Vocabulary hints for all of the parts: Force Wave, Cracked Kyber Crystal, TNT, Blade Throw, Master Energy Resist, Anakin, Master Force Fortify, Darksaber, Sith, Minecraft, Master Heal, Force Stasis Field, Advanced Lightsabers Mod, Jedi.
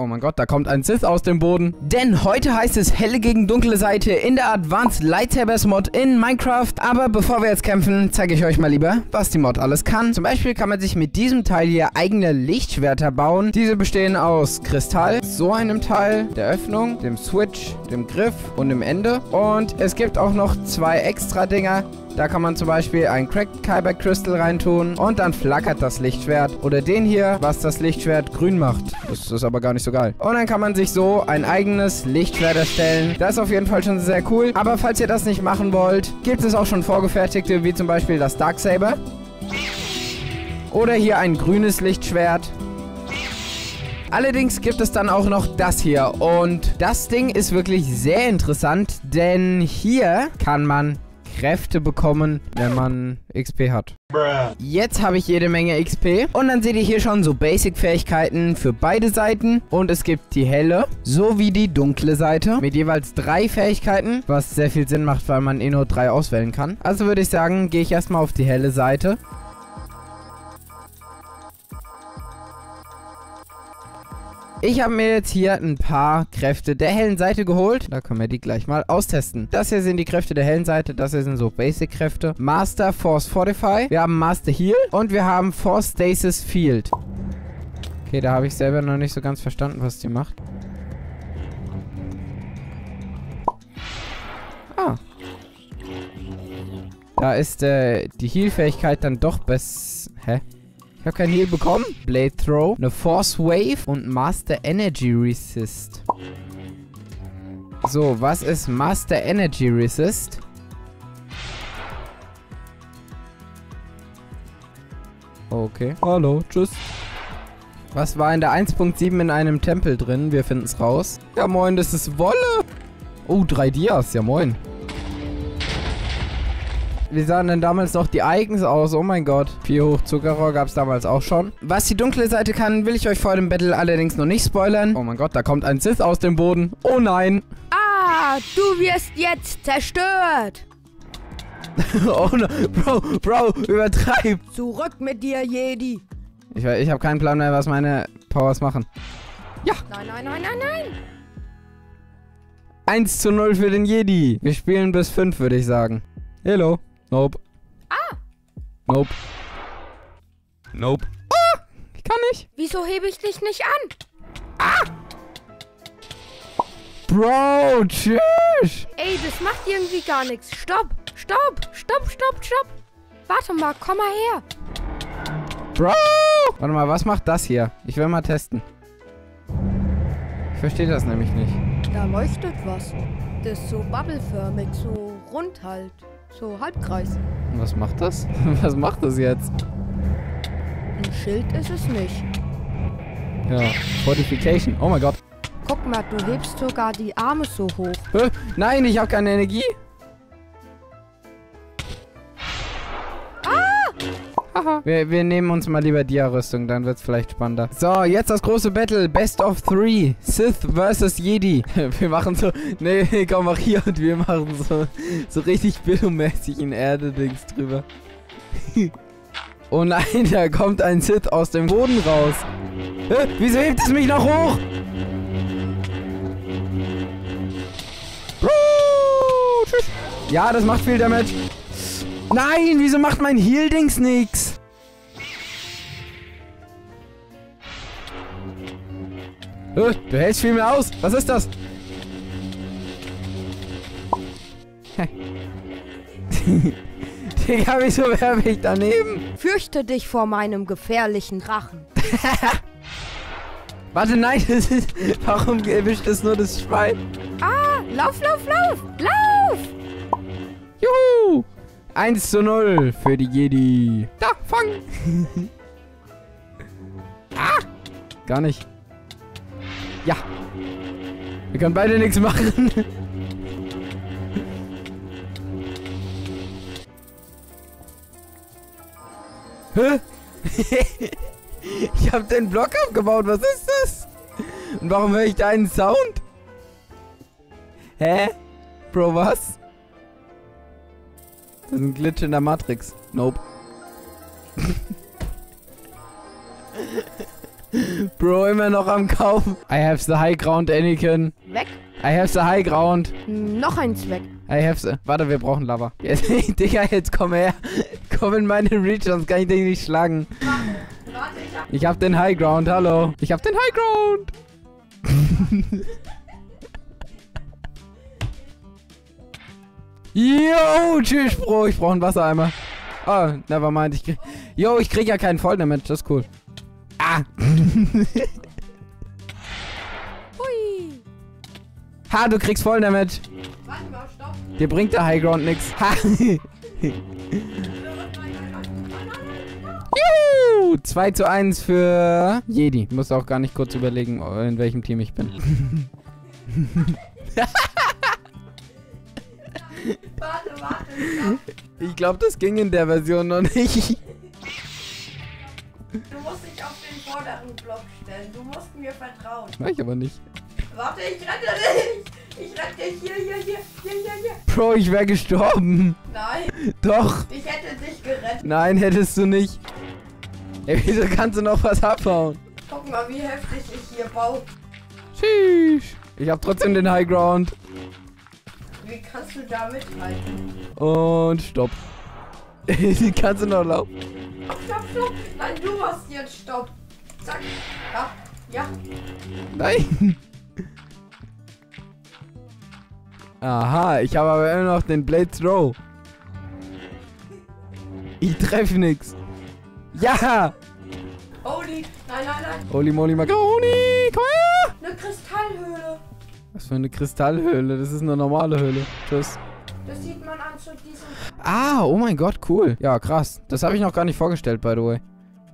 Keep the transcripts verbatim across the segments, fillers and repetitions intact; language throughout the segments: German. Oh mein Gott, da kommt ein Sith aus dem Boden. Denn heute heißt es helle gegen dunkle Seite in der Advanced Lightsabers Mod in Minecraft. Aber bevor wir jetzt kämpfen, zeige ich euch mal lieber, was die Mod alles kann. Zum Beispiel kann man sich mit diesem Teil hier eigene Lichtschwerter bauen. Diese bestehen aus Kristall, so einem Teil, der Öffnung, dem Switch, dem Griff und dem Ende. Und es gibt auch noch zwei extra Dinger. Da kann man zum Beispiel ein Cracked Kyber Crystal reintun und dann flackert das Lichtschwert. Oder den hier, was das Lichtschwert grün macht. Das ist aber gar nicht so geil. Und dann kann man sich so ein eigenes Lichtschwert erstellen. Das ist auf jeden Fall schon sehr cool. Aber falls ihr das nicht machen wollt, gibt es auch schon vorgefertigte, wie zum Beispiel das Darksaber. Oder hier ein grünes Lichtschwert. Allerdings gibt es dann auch noch das hier. Und das Ding ist wirklich sehr interessant, denn hier kann man Kräfte bekommen, wenn man X P hat. Jetzt habe ich jede Menge X P. Und dann seht ihr hier schon so Basic-Fähigkeiten für beide Seiten. Und es gibt die helle sowie die dunkle Seite mit jeweils drei Fähigkeiten, was sehr viel Sinn macht, weil man eh nur drei auswählen kann. Also würde ich sagen, gehe ich erstmal auf die helle Seite. Ich habe mir jetzt hier ein paar Kräfte der hellen Seite geholt. Da können wir die gleich mal austesten. Das hier sind die Kräfte der hellen Seite. Das hier sind so Basic-Kräfte. Master Force Fortify. Wir haben Master Heal. Und wir haben Force Stasis Field. Okay, da habe ich selber noch nicht so ganz verstanden, was die macht. Ah. Da ist äh, die Heal-Fähigkeit dann doch besser. Hä? Ich habe keinen Heal bekommen. Blade Throw, eine Force Wave und Master Energy Resist. So, was ist Master Energy Resist? Okay. Hallo, tschüss. Was war in der eins Punkt sieben in einem Tempel drin? Wir finden es raus. Ja moin, das ist Wolle. Oh, drei Dias. Ja moin. Wie sahen denn damals noch die Icons aus? Oh mein Gott. vier hoch Zuckerrohr gab es damals auch schon. Was die dunkle Seite kann, will ich euch vor dem Battle allerdings noch nicht spoilern. Oh mein Gott, da kommt ein Sith aus dem Boden. Oh nein. Ah, du wirst jetzt zerstört. Oh no. Bro, Bro, übertreib. Zurück mit dir, Jedi. Ich, ich habe keinen Plan mehr, was meine Powers machen. Ja. Nein, nein, nein, nein, nein. eins zu null für den Jedi. Wir spielen bis fünf, würde ich sagen. Hello. Nope. Ah! Nope. Nope. Ah! Ich kann nicht. Wieso hebe ich dich nicht an? Ah! Bro, tschüss! Ey, das macht irgendwie gar nichts. Stopp! Stopp! Stopp, stopp, stopp! Warte mal, komm mal her! Bro! Warte mal, was macht das hier? Ich will mal testen. Ich verstehe das nämlich nicht. Da leuchtet was. Das ist so bubbleförmig, so rund halt. So, Halbkreis. Was macht das? Was macht das jetzt? Ein Schild ist es nicht. Ja, Fortification. Oh mein Gott. Guck mal, du hebst sogar die Arme so hoch. Hä? Nein, ich habe keine Energie. Ah! wir, wir nehmen uns mal lieber Dia-Rüstung, dann wird's vielleicht spannender. So, jetzt das große Battle. Best of three. Sith versus Jedi. Wir machen so... Nee, komm, mach hier und wir machen so... So richtig bildungsmäßig in Erde-Dings drüber. Oh nein, da kommt ein Sith aus dem Boden raus. Hä? Wieso hebt es mich noch hoch? Ja, das macht viel Damage. Nein, wieso macht mein Heal-Dings nix? Du hältst viel mehr aus. Was ist das? Digga, wieso werfe ich daneben? Fürchte dich vor meinem gefährlichen Drachen. Warte, nein, das ist... Warum erwischt das nur das Schwein? Ah, lauf, lauf, lauf! Lauf! Juhu! eins zu null für die Jedi. Da, fang! Ah! Gar nicht. Ja. Wir können beide nichts machen. Hä? Ich hab den Block abgebaut. Was ist das? Und warum höre ich deinen Sound? Hä? Bro, was? Das ist ein Glitch in der Matrix. Nope. Bro, immer noch am Kaufen. I have the high ground, Anakin. Weg. I have the high ground. Noch eins weg. I have the... Warte, wir brauchen Lava. Jetzt, Digga, jetzt komm her. Komm in meine Reach, sonst kann ich dich nicht schlagen. Ich hab den High Ground, hallo. Ich hab den High Ground. Yo, tschüss, Bro. Ich brauche einen Wassereimer. Oh, nevermind. Ich krieg... Yo, ich krieg ja keinen Volldamage. Das ist cool. Ah. Hui. Ha, du kriegst Volldamage. Warte mal, stopp. Dir bringt der High Ground nix. Ha. Juhu. zwei zu eins für Jedi. Muss auch gar nicht kurz überlegen, in welchem Team ich bin. Warte, warte. Ich glaube, das ging in der Version noch nicht. Du musst dich auf den vorderen Block stellen. Du musst mir vertrauen. Mach ich aber nicht. Warte, ich rette dich. Ich rette dich. Hier, hier, hier, hier, hier. Bro, ich wäre gestorben. Nein. Doch. Ich hätte dich gerettet. Nein, hättest du nicht. Ey, wieso kannst du noch was abbauen? Guck mal, wie heftig ich hier baue. Tschüss. Ich habe trotzdem den High Ground. Wie kannst du da mithalten? Und stopp. Kannst du noch laufen? Stopp, stopp, stopp. Nein, du machst jetzt Stopp. Zack. Ja. Ja. Nein. Aha, ich habe aber immer noch den Blade Throw. Ich treffe nix. Ja. Oli. Nein, nein, nein. Oli, Moli, Macaroni. Komm her. Eine Kristallhöhle. Was für eine Kristallhöhle? Das ist eine normale Höhle. Tschüss. Das sieht man an zu diesem... Ah, oh mein Gott, cool. Ja, krass. Das habe ich noch gar nicht vorgestellt, by the way.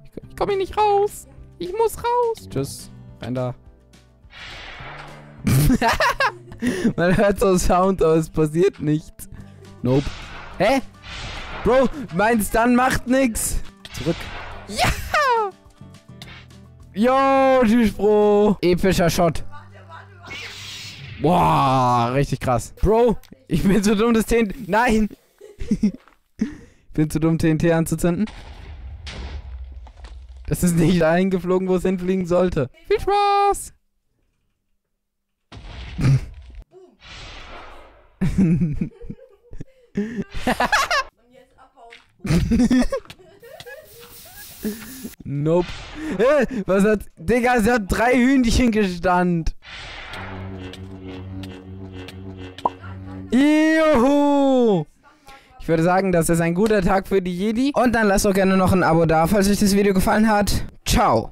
Ich komme hier nicht raus. Ich muss raus. Tschüss. Rein da. Man hört so Sound, aber es passiert nichts. Nope. Hä? Bro, mein Stun macht nix. Zurück. Ja! Yo, tschüss, Bro. Epischer Shot. Boah, richtig krass. Bro, ich bin zu dumm, das T N T... Nein! Ich bin zu dumm, T N T anzuzünden. Das ist nicht dahin geflogen, wo es hinfliegen sollte. Viel Spaß! Und jetzt abbauen. Nope. Was hat... Digga, sie hat drei Hühnchen gestanden. Juhu! Ich würde sagen, das ist ein guter Tag für die Jedi. Und dann lasst doch gerne noch ein Abo da, falls euch das Video gefallen hat. Ciao!